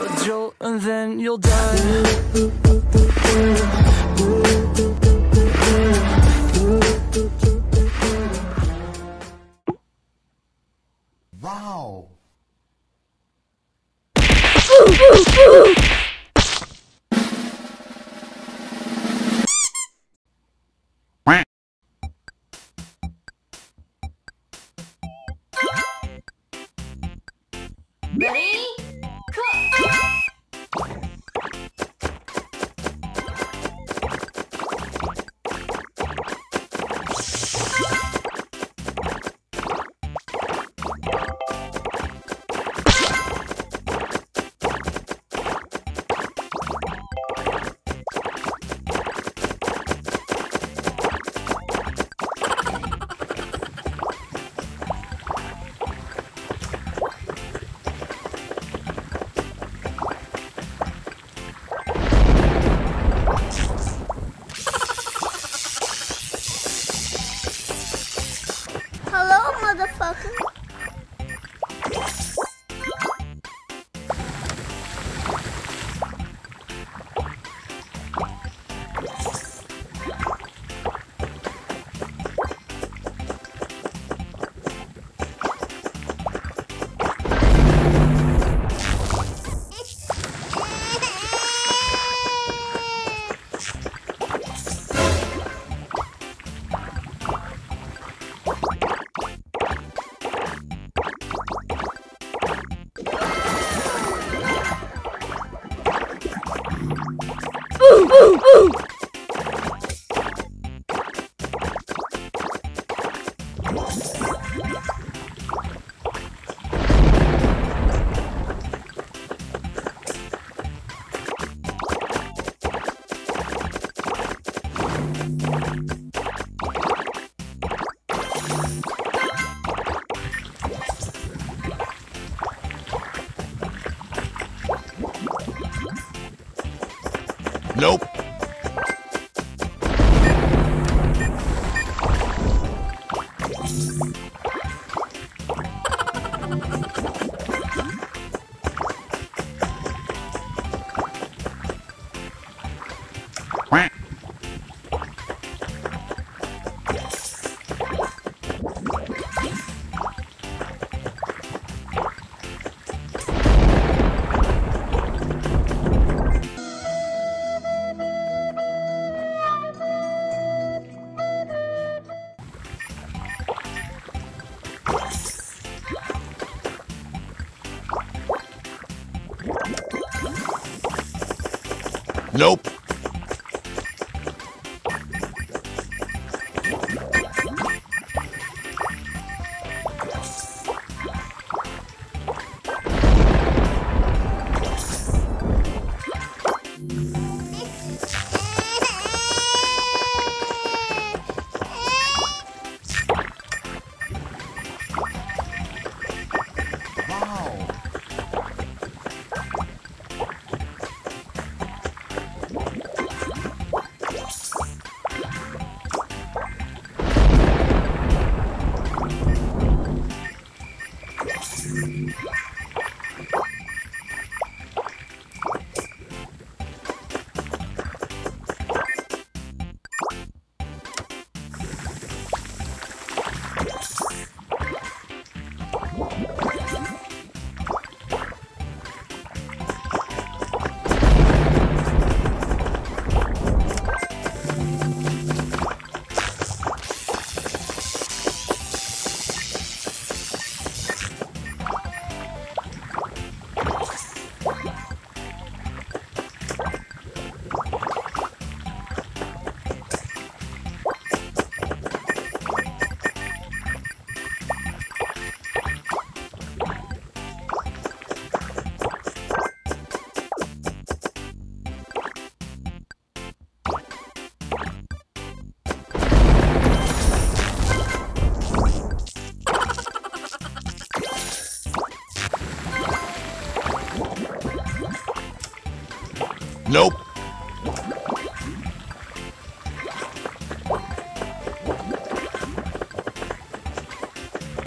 a jolt and then you'll die. Wow. Ready? Cook! Motherfucker. Nope. Nope.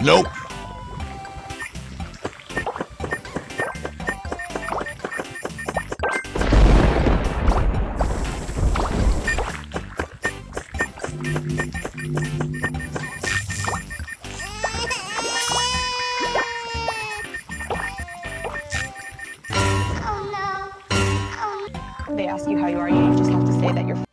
Nope. Nope. They ask you how you are, you just have to say that you're